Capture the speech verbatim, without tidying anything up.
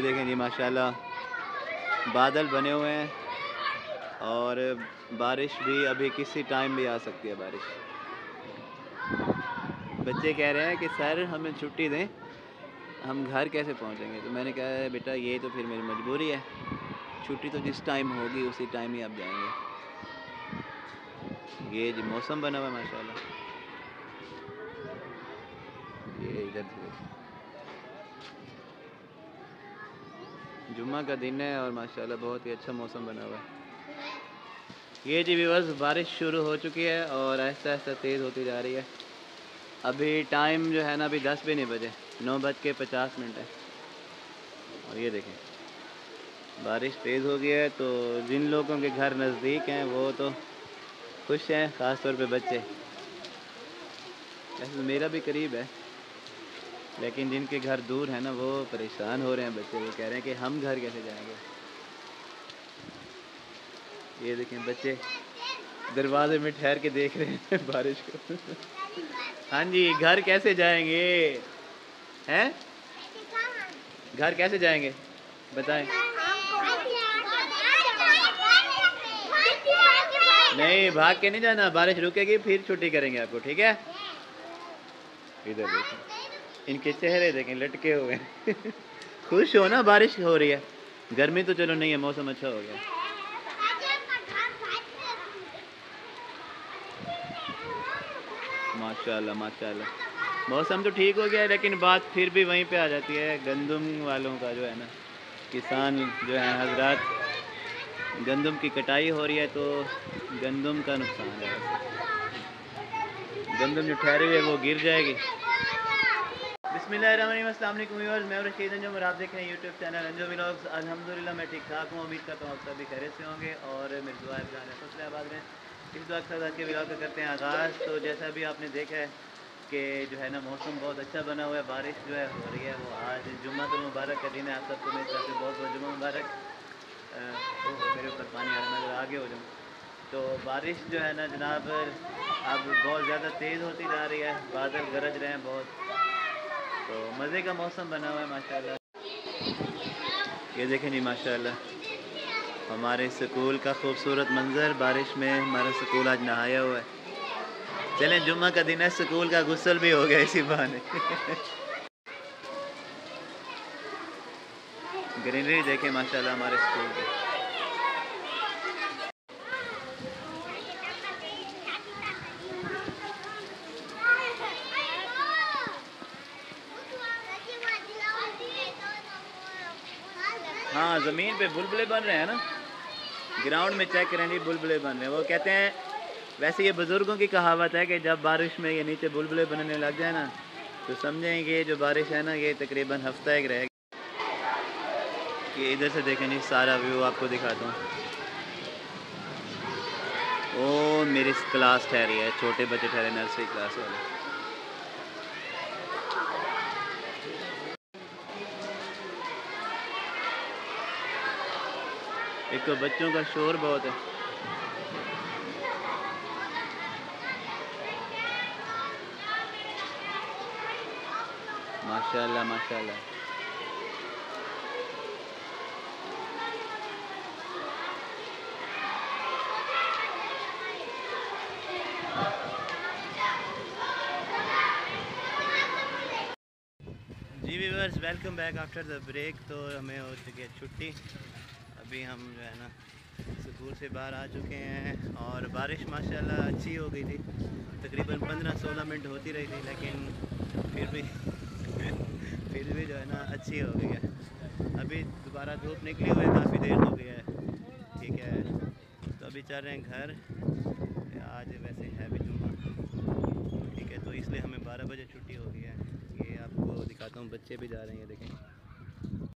ये देखें जी माशाल्लाह बादल बने हुए हैं और बारिश भी अभी किसी टाइम भी आ सकती है बारिश। बच्चे कह रहे हैं कि सर हमें छुट्टी दें, हम घर कैसे पहुंचेंगे। तो मैंने कहा बेटा ये तो फिर मेरी मजबूरी है, छुट्टी तो जिस टाइम होगी उसी टाइम ही आप जाएंगे। ये जी मौसम बना हुआ है माशाल्लाह। ये इधर जुम्मा का दिन है और माशाल्लाह बहुत ही अच्छा मौसम बना हुआ है। ये जी व्यूअर्स बारिश शुरू हो चुकी है और आहिस्ता आहिस्ता तेज़ होती जा रही है। अभी टाइम जो है ना अभी दस भी नहीं बजे, नौ बज के पचास मिनट है। और ये देखें बारिश तेज़ हो गई है, तो जिन लोगों के घर नज़दीक हैं वो तो खुश हैं, ख़ास तौर पे बच्चे। वैसे मेरा भी करीब है, लेकिन जिनके घर दूर है ना वो परेशान हो रहे हैं बच्चे। वो कह रहे हैं कि हम घर कैसे जाएंगे। ये देखें बच्चे दरवाजे में ठहर के देख रहे हैं बारिश को। हाँ जी घर कैसे जाएंगे हैं, घर कैसे जाएंगे बताएं। नहीं भाग के नहीं जाना, बारिश रुकेगी फिर छुट्टी करेंगे आपको, ठीक है। इधर देखें इनके चेहरे देखें लटके हुए हैं। खुश हो ना, बारिश हो रही है, गर्मी तो चलो नहीं है, मौसम अच्छा हो गया। माशाल्लाह माशाल्लाह मौसम तो ठीक हो गया है, लेकिन बात फिर भी वहीं पे आ जाती है गंदम वालों का जो है ना, किसान जो है हजरात, गंदम की कटाई हो रही है तो गंदम का नुकसान है। गंदम जो ठहरी हुई है वो गिर जाएगी। बिस्मिल्लाहिर्रहमानिर्रहीम, अस्सलाम वालेकुम व्यूअर्स, मैं रशीद अंजुम और आप देख रहे हैं यूट्यूब चैनल अंजुम व्लॉग्स। अल्हम्दुलिल्लाह मैं ठीक ठाक हूँ, उम्मीद करता हूँ आप सभी खैरियत से होंगे। और मिर्ज़ापुर जाना है फैसलाबाद में इस वक्त आज के व्लॉग करते हैं आगाज़। तो जैसा भी आपने देखा है कि जो है ना मौसम बहुत अच्छा बना हुआ है, बारिश जो है हो रही है। वो आज जुम्मा तो मुबारक का दिन है, आप सबको मेरी तरफ से बहुत बहुत जुम्मा मुबारक। ओ मेरे ऊपर पानी आ रहा है, आगे हो जाऊँ। तो बारिश जो है ना जनाब अब बहुत ज़्यादा तेज़ होती जा रही है, बादल गरज रहे हैं बहुत, तो मज़े का मौसम बना हुआ है माशाल्लाह। ये देखें जी माशाल्लाह हमारे स्कूल का खूबसूरत मंज़र, बारिश में हमारा स्कूल आज नहाया हुआ है। चलें जुम्मा का दिन है, स्कूल का गुस्ल भी हो गया इसी बहाने। ग्रीनरी देखें माशाल्लाह हमारे स्कूल की। हाँ ज़मीन पे बुलबुले बन रहे हैं ना, ग्राउंड में चेक करें जी बुलबुले बन रहे हैं। वो कहते हैं वैसे ये बुज़ुर्गों की कहावत है कि जब बारिश में ये नीचे बुलबुले बनने लग जाए ना तो समझें कि जो बारिश है ना ये तकरीबन हफ्ता एक रहेगा। ये इधर से देखें जी सारा व्यू आपको दिखाता हूँ। ओ मेरी क्लास ठहरी है, छोटे बच्चे ठहरे नर्सरी क्लास वाले। एक तो बच्चों का शोर बहुत है। माशाल्लाह माशाल्लाह जी viewers, welcome back after the break. तो हमें हो चुकी है छुट्टी, अभी हम जो है ना स्कूल से बाहर आ चुके हैं। और बारिश माशाल्लाह अच्छी हो गई थी, तकरीबन पंद्रह सोलह मिनट होती रही थी, लेकिन फिर भी फिर भी जो है ना अच्छी हो गई है। अभी दोबारा धूप निकली हुई है, काफ़ी देर हो गई है, ठीक है। तो अभी चल रहे हैं घर, आज वैसे है भी जुम्मा, ठीक है, तो इसलिए हमें बारह बजे छुट्टी हो गई है। ये आपको दिखाता हूँ, बच्चे भी जा रहे हैं, देखें